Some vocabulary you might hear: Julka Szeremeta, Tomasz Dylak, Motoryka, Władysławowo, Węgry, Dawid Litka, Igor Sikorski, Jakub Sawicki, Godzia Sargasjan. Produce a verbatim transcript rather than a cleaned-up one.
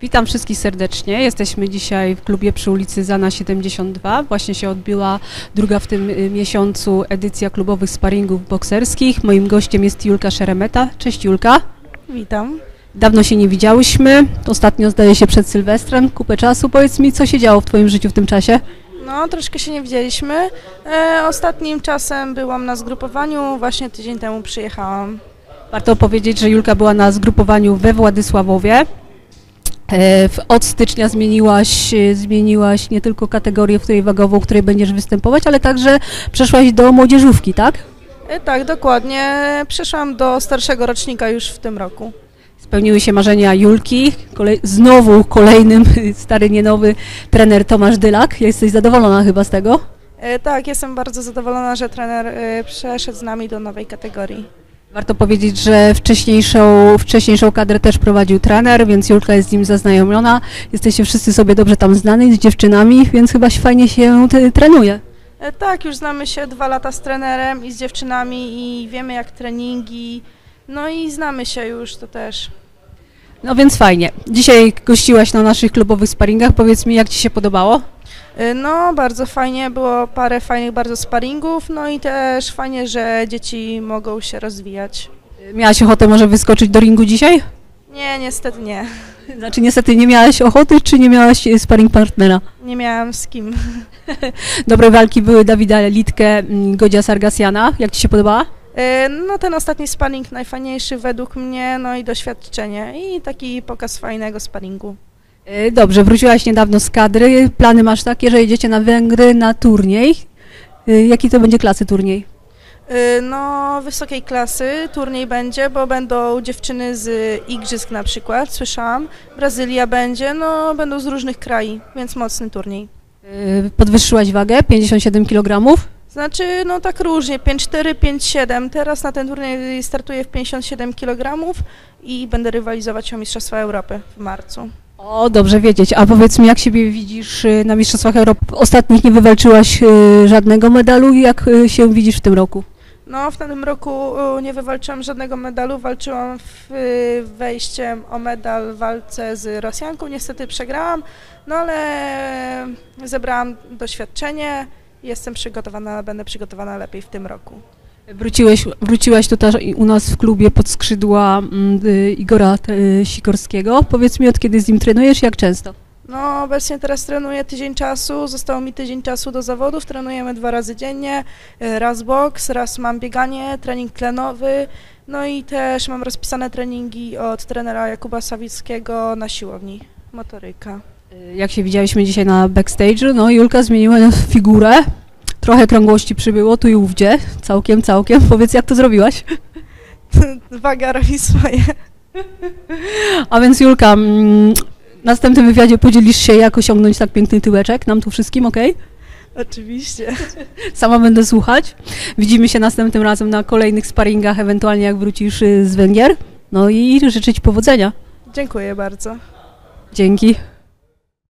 Witam wszystkich serdecznie. Jesteśmy dzisiaj w klubie przy ulicy Zana siedemdziesiąt dwa. Właśnie się odbyła druga w tym miesiącu edycja klubowych sparingów bokserskich. Moim gościem jest Julka Szeremeta. Cześć Julka. Witam. Dawno się nie widziałyśmy. Ostatnio zdaje się przed Sylwestrem. Kupę czasu. Powiedz mi, co się działo w Twoim życiu w tym czasie? No, troszkę się nie widzieliśmy. E, ostatnim czasem byłam na zgrupowaniu. Właśnie tydzień temu przyjechałam. Warto powiedzieć, że Julka była na zgrupowaniu we Władysławowie. Od stycznia zmieniłaś, zmieniłaś nie tylko kategorię, w której wagową, w której będziesz występować, ale także przeszłaś do młodzieżówki, tak? Tak, dokładnie. Przeszłam do starszego rocznika już w tym roku. Spełniły się marzenia Julki. Kolej, znowu kolejnym, stary, nie nowy, trener Tomasz Dylak. Jesteś zadowolona chyba z tego? Tak, jestem bardzo zadowolona, że trener przeszedł z nami do nowej kategorii. Warto powiedzieć, że wcześniejszą, wcześniejszą kadrę też prowadził trener, więc Julka jest z nim zaznajomiona. Jesteście wszyscy sobie dobrze tam znani z dziewczynami, więc chyba fajnie się trenuje. Tak, już znamy się dwa lata z trenerem i z dziewczynami i wiemy jak treningi, no i znamy się już, to też. No więc fajnie. Dzisiaj gościłaś na naszych klubowych sparingach. Powiedz mi, jak Ci się podobało? No, bardzo fajnie. Było parę fajnych bardzo sparingów, no i też fajnie, że dzieci mogą się rozwijać. Miałaś ochotę może wyskoczyć do ringu dzisiaj? Nie, niestety nie. Znaczy niestety nie miałaś ochoty, czy nie miałaś sparring partnera? Nie miałam z kim. Dobre walki były Dawida Litkę, Godzia Sargasjana. Jak Ci się podobała? No ten ostatni sparring najfajniejszy według mnie, no i doświadczenie i taki pokaz fajnego sparingu. Dobrze, wróciłaś niedawno z kadry, plany masz takie, że jedziecie na Węgry na turniej. Jaki to będzie klasy turniej? No wysokiej klasy turniej będzie, bo będą dziewczyny z igrzysk na przykład, słyszałam, Brazylia będzie, no będą z różnych krajów, więc mocny turniej. Podwyższyłaś wagę, pięćdziesiąt siedem kilogramów? Znaczy, no tak różnie, pięć cztery, pięć siedem, teraz na ten turniej startuję w pięćdziesiąt siedem kilogramów i będę rywalizować o Mistrzostwa Europy w marcu. O, dobrze wiedzieć, a powiedz mi, jak siebie widzisz na Mistrzostwach Europy? Ostatnich nie wywalczyłaś żadnego medalu, jak się widzisz w tym roku? No, w tym roku nie wywalczyłam żadnego medalu, walczyłam w wejściem o medal w walce z Rosjanką, niestety przegrałam, no ale zebrałam doświadczenie. Jestem przygotowana, będę przygotowana lepiej w tym roku. Wróciłeś, wróciłaś tutaj u nas w klubie pod skrzydła y, Igora y, Sikorskiego. Powiedz mi, od kiedy z nim trenujesz, jak często? No obecnie teraz trenuję tydzień czasu, zostało mi tydzień czasu do zawodów, trenujemy dwa razy dziennie, raz boks, raz mam bieganie, trening tlenowy, no i też mam rozpisane treningi od trenera Jakuba Sawickiego na siłowni Motoryka. Jak się widzieliśmy dzisiaj na backstage'u, no Julka zmieniła figurę, trochę krągłości przybyło tu i ówdzie, całkiem, całkiem. Powiedz, jak to zrobiłaś? Waga robi swoje. A więc Julka, w następnym wywiadzie podzielisz się, jak osiągnąć tak piękny tyłeczek, nam tu wszystkim, okej? Okay? Oczywiście. Sama będę słuchać. Widzimy się następnym razem na kolejnych sparingach, ewentualnie jak wrócisz z Węgier. No i życzę Ci powodzenia. Dziękuję bardzo. Dzięki.